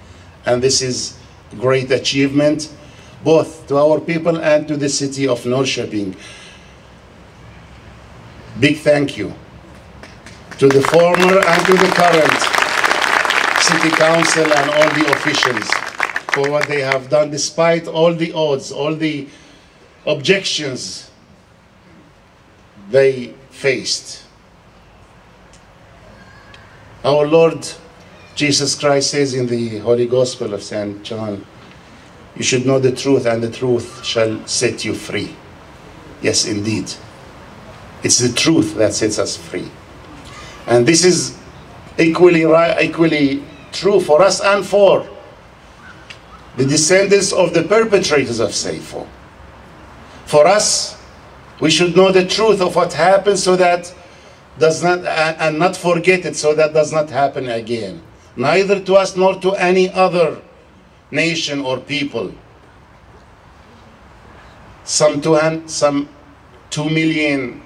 And this is a great achievement, both to our people and to the city of Norrköping. Big thank you to the former and to the current city council and all the officials for what they have done, despite all the odds, all the objections they faced. Our Lord Jesus Christ says in the Holy Gospel of Saint John, "You should know the truth, and the truth shall set you free." Yes, indeed. It's the truth that sets us free. And this is equally, right, equally true for us and for the descendants of the perpetrators of Saifo. For us, we should know the truth of what happened so that does not, and not forget it, so that does not happen again, neither to us nor to any other nation or people. Some two, some two million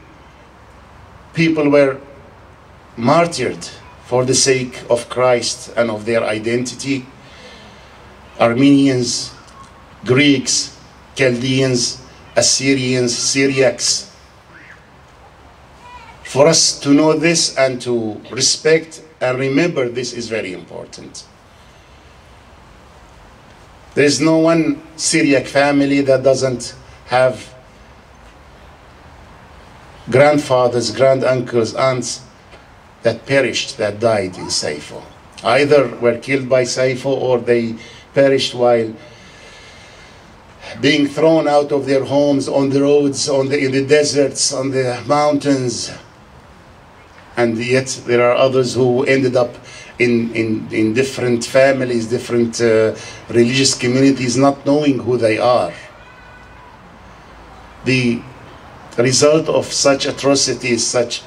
people were martyred for the sake of Christ and of their identity. Armenians, Greeks, Chaldeans, Assyrians, Syriacs. For us to know this and to respect and remember this is very important. There is no one Syriac family that doesn't have grandfathers, granduncles, aunts, that perished, that died in Saifo. Either were killed by Saifo or they perished while being thrown out of their homes, on the roads, on the, in the deserts, on the mountains. And yet there are others who ended up in, in, in different families, different uh, religious communities, not knowing who they are. The result of such atrocities, such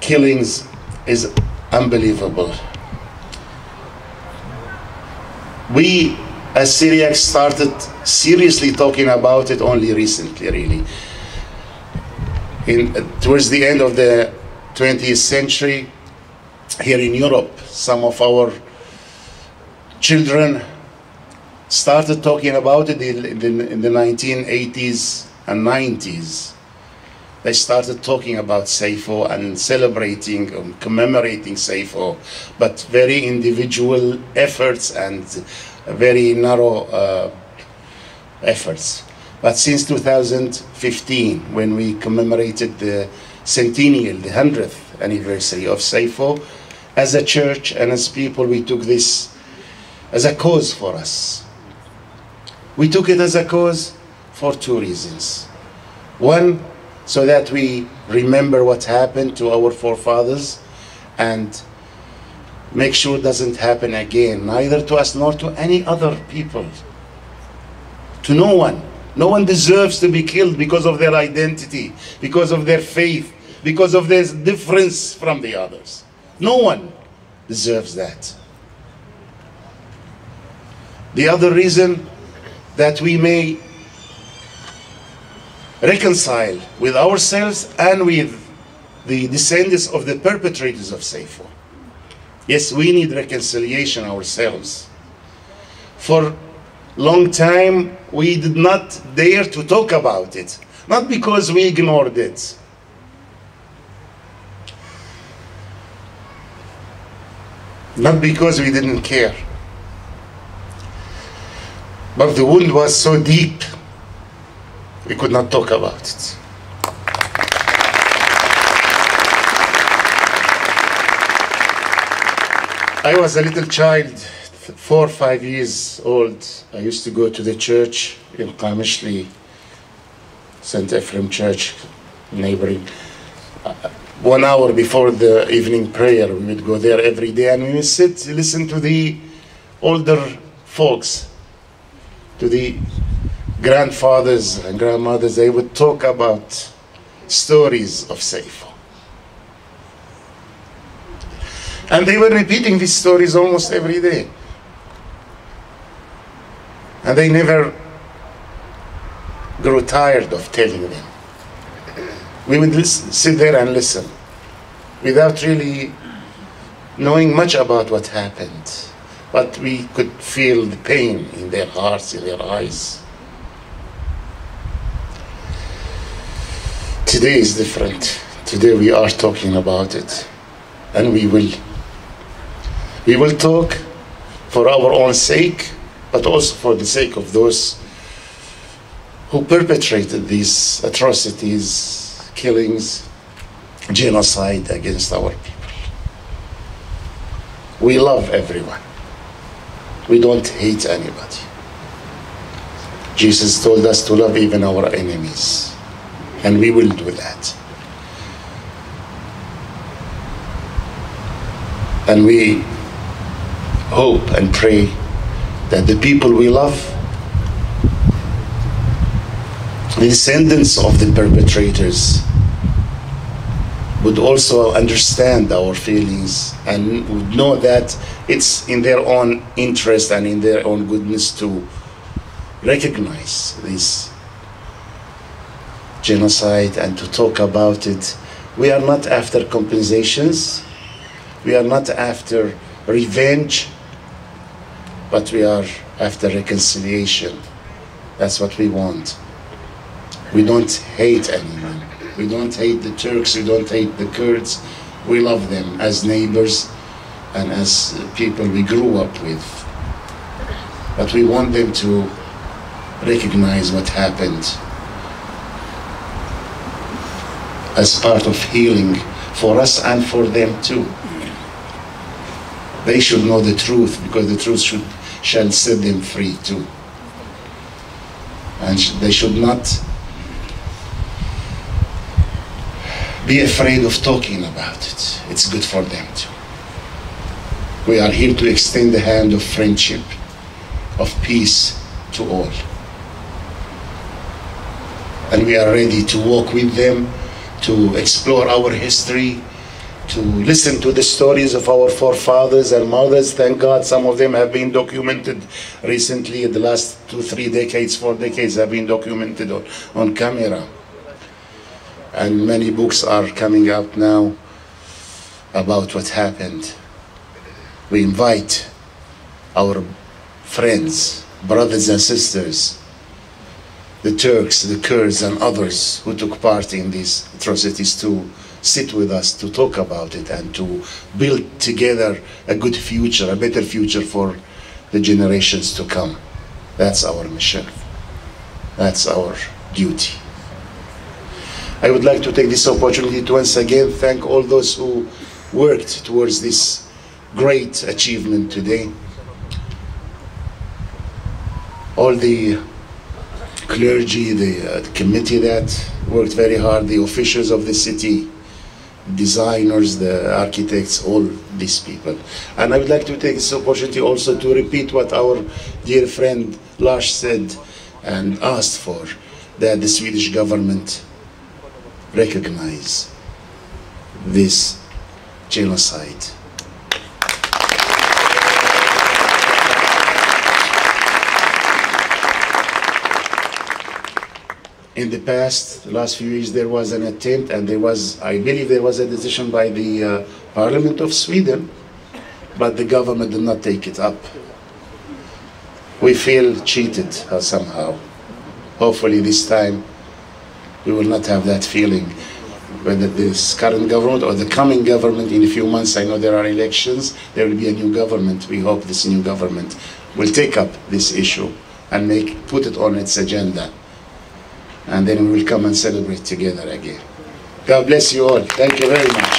killings is unbelievable. We as Syriacs started seriously talking about it only recently, really. In, uh, towards the end of the twentieth century, here in Europe, some of our children started talking about it in, in, in the nineteen eighties and nineties. They started talking about Saifo and celebrating and commemorating Saifo, but very individual efforts and very narrow uh, efforts. But since two thousand fifteen, when we commemorated the centennial, the hundredth anniversary of Saifo, as a church and as people, we took this as a cause for us. We took it as a cause for two reasons. One, so that we remember what happened to our forefathers and make sure it doesn't happen again, neither to us nor to any other people, to no one. No one deserves to be killed because of their identity, because of their faith, because of their difference from the others. No one deserves that. The other reason, that we may reconcile with ourselves and with the descendants of the perpetrators of Saifo. Yes, we need reconciliation ourselves. For long time we did not dare to talk about it, not because we ignored it. Not because we didn't care. But the wound was so deep, we could not talk about it. I was a little child, four or five years old. I used to go to the church in Qamishli, Saint Ephraim Church, neighboring. One hour before the evening prayer, we would go there every day, and we would sit, listen to the older folks, to the grandfathers and grandmothers. They would talk about stories of Saifo. And they were repeating these stories almost every day. And they never grew tired of telling them. We would listen, sit there and listen, without really knowing much about what happened. But we could feel the pain in their hearts, in their eyes. Today is different. Today we are talking about it. And we will. We will talk for our own sake, but also for the sake of those who perpetrated these atrocities, killings, genocide against our people. We love everyone. We don't hate anybody. Jesus told us to love even our enemies, and we will do that. And we hope and pray that the people we love, the descendants of the perpetrators, would also understand our feelings and would know that it's in their own interest and in their own goodness to recognize this genocide and to talk about it. We are not after compensations. We are not after revenge, but we are after reconciliation. That's what we want. We don't hate anyone. We don't hate the Turks, we don't hate the Kurds. We love them as neighbors and as people we grew up with. But we want them to recognize what happened as part of healing for us and for them too. They should know the truth, because the truth should, shall set them free too. And they should not be afraid of talking about it. It's good for them too. We are here to extend the hand of friendship, of peace to all. And we are ready to walk with them, to explore our history, to listen to the stories of our forefathers and mothers. Thank God some of them have been documented recently. In the last two, three decades, four decades have been documented on, on camera. And many books are coming out now about what happened. We invite our friends, brothers and sisters, the Turks, the Kurds and others who took part in these atrocities to sit with us, to talk about it and to build together a good future, a better future for the generations to come. That's our mission. That's our duty. I would like to take this opportunity to once again thank all those who worked towards this great achievement today. All the clergy, the, uh, the committee that worked very hard, the officials of the city, designers, the architects, all these people. And I would like to take this opportunity also to repeat what our dear friend Lars said and asked for, that the Swedish government recognize this genocide. in the past, the last few years, there was an attempt, and there was, I believe there was a decision by the uh, Parliament of Sweden, but the government did not take it up. We feel cheated uh, somehow. Hopefully this time we will not have that feeling. Whether this current government or the coming government in a few months, I know there are elections, there will be a new government. We hope this new government will take up this issue and make, put it on its agenda. And then we will come and celebrate together again. God bless you all. Thank you very much.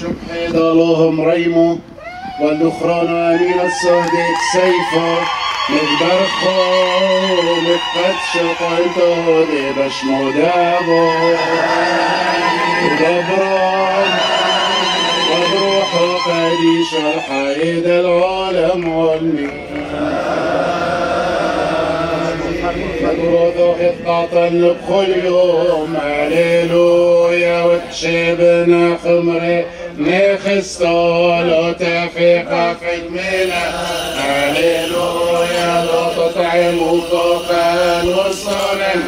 شبحيدالهم ريمو والأخران أمين الصادق سيفو مدبرخو مدقد شقلتو دبش مدابو دبران وبروحو قديش الحيد العالم والمين مبروض حطة بكل يوم هللويا وتشيبنا خمري نخصالو تفيقة في الميلة هللويا لو تطعم وفوقان والصنم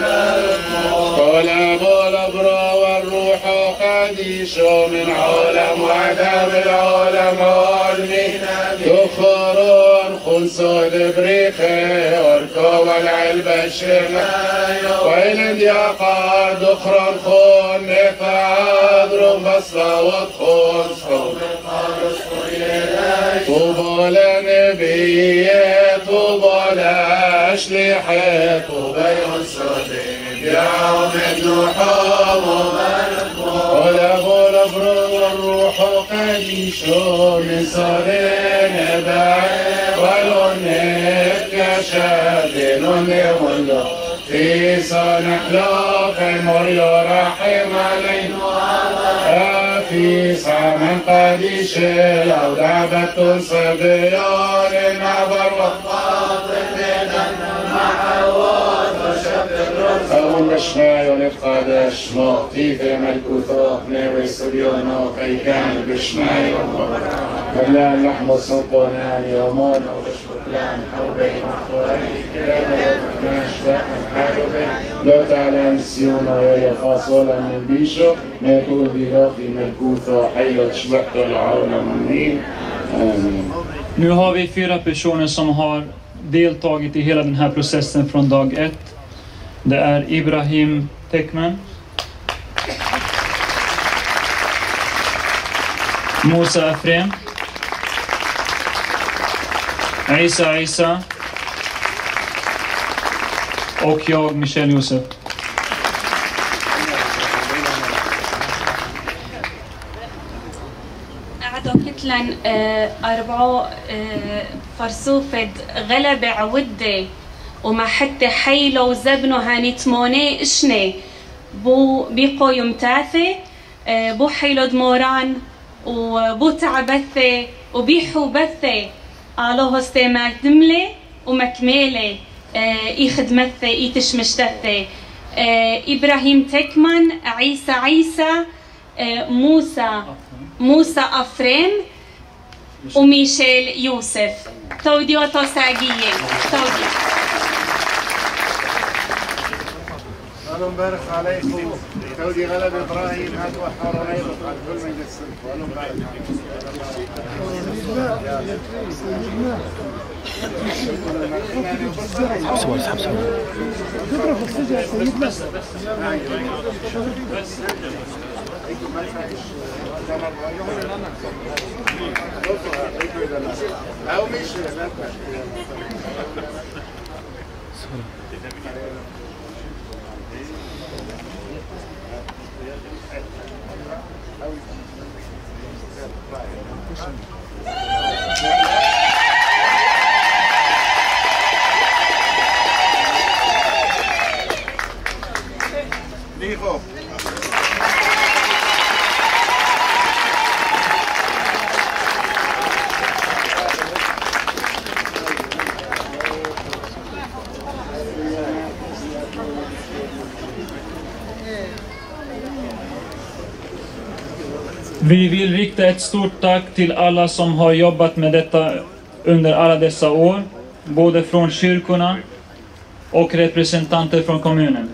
طلبوا الأبرار والروح قديشو من عالم وعدم العالم عالمين دخرون خنصو دبريخي أركو والعلبة الشمال وإلند يقار دخرون خون نفعاد رمبصة وطخون صحوب القارس قيلات طوبى لنبيات طوبى لأشلحات طوبى ينصدق يا مدحوم ولابو الأبرار والروح قديشو من صالين بعيد ولنك شادين ونولو في صانح لاق المريو رحم علينا في صامن قديش لو دعبة صبيان عبر وقاطن معوات أولشنا ونفقدش مغطيف ملكوثوه نوي سبيونا وفيكان بشنا يومنا ولا نحمو صبنا يومنا وشبلان حربي محوري كلنا شبحن حربي لو تعلم سيونا ويا خاصولا من بيشو نكون بلاقي ملكوثو حيو تشبحتو العالم منين آمين. Nu har vi fyra personer som har deltagit i hela den här processen från dag ett. Det är Ibrahim Tekman, Musa Afrem, Isa Isa och jag, Michel Josef. لن أربعة فرصوفة غلبة عودة وما حتى حيلة وزبنو هانيتموني إشني بو بيقو يمتاثي بو حيلة دموران وبو تعبثي وبيحو بثي آلوه استيماك دملي ومكميلي إيخدمثي إيتشمشتثي إبراهيم تكمن عيسى عيسى موسى موسى أفريم وميشيل يوسف. تودي وتوساقية تودي. أهلا مبارك عليكم. تودي غلب إبراهيم هاتوا حراري وقال كل من جسد. أهلا مبارك عليكم. حبسوا حبسوا. تضربوا في السجن سيدنا. Ligo. Vi vill rikta ett stort tack till alla som har jobbat med detta under alla dessa år, både från kyrkorna och representanter från kommunen.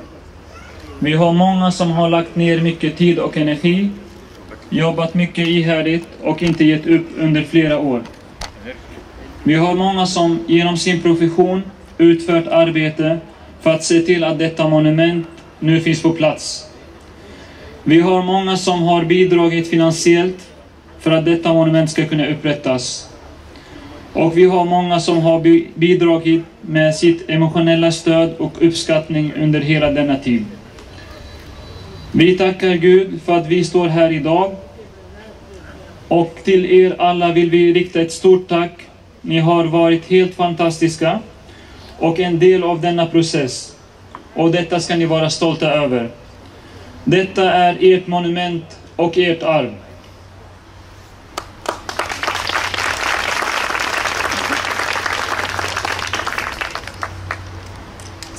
Vi har många som har lagt ner mycket tid och energi, jobbat mycket ihärdigt och inte gett upp under flera år. Vi har många som genom sin profession utfört arbete för att se till att detta monument nu finns på plats. Vi har många som har bidragit finansiellt för att detta monument ska kunna upprättas. Och vi har många som har bidragit med sitt emotionella stöd och uppskattning under hela denna tid. Vi tackar Gud för att vi står här idag. Och till er alla vill vi rikta ett stort tack. Ni har varit helt fantastiska och en del av denna process. Och detta ska ni vara stolta över. Detta är ert monument och ert arv.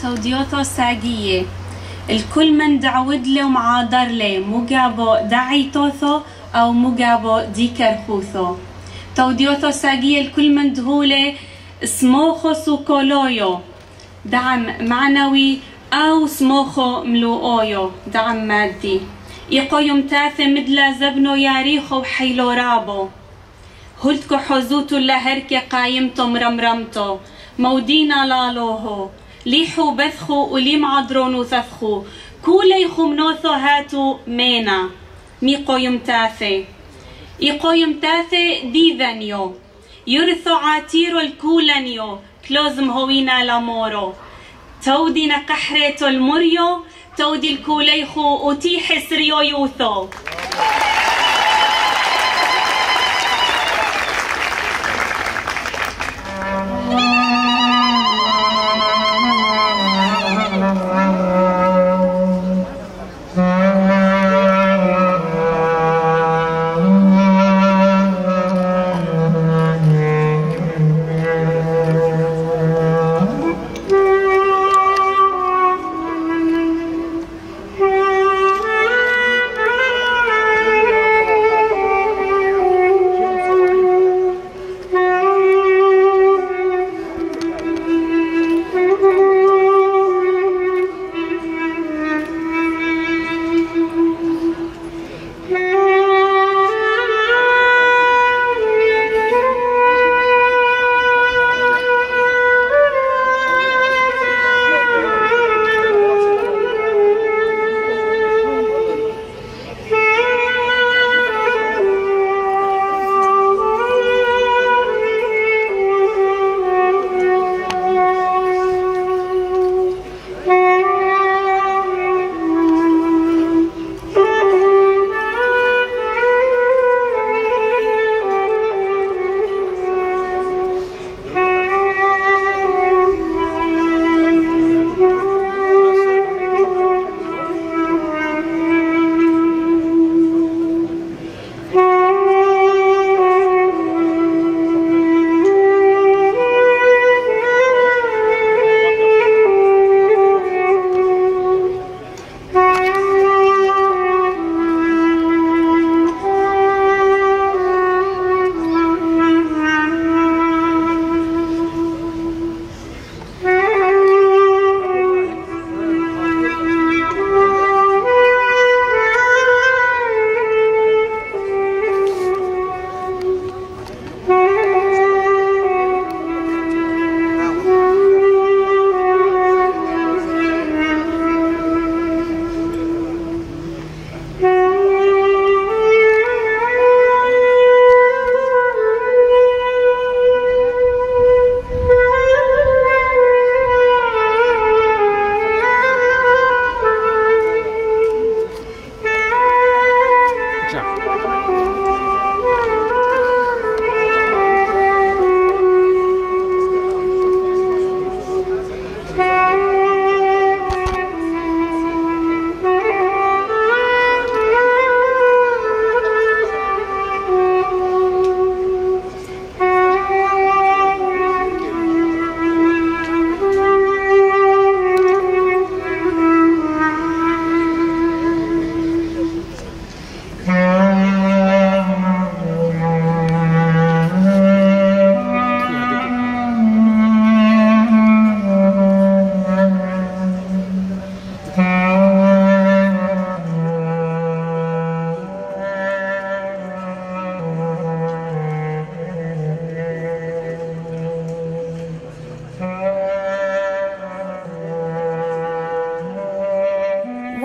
توضياته ساقية الكل من دعود له ومعادر له مجابو دعيتوثو أو مجابو ديكرخوثو توضياته ساقية الكل من دهوله سموخو سوكولويو دعم معنوي أو سموخو ملوؤيو دعم مادي إيقو يمتاثي مدلا زبنو ياريخو وحيلو رابو هلتكو حزوتو لهركي قايمتو مرمرمتو مودينا لالوهو ليحو بثخو وليم عدرونو ثفخو كولي خمنوثو هاتو مينا ميقو يمتاثي إيقو يمتاثي ديذانيو يرثو عاتيرو الكولانيو كلوزم هوينا لامورو تودي نقحريتو المريو تودي الكوليخو أتيح سريو يوثو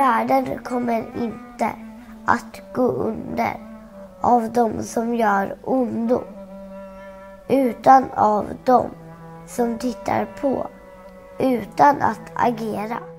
Världen kommer inte att gå under av dem som gör ondom, utan av dem som tittar på utan att agera.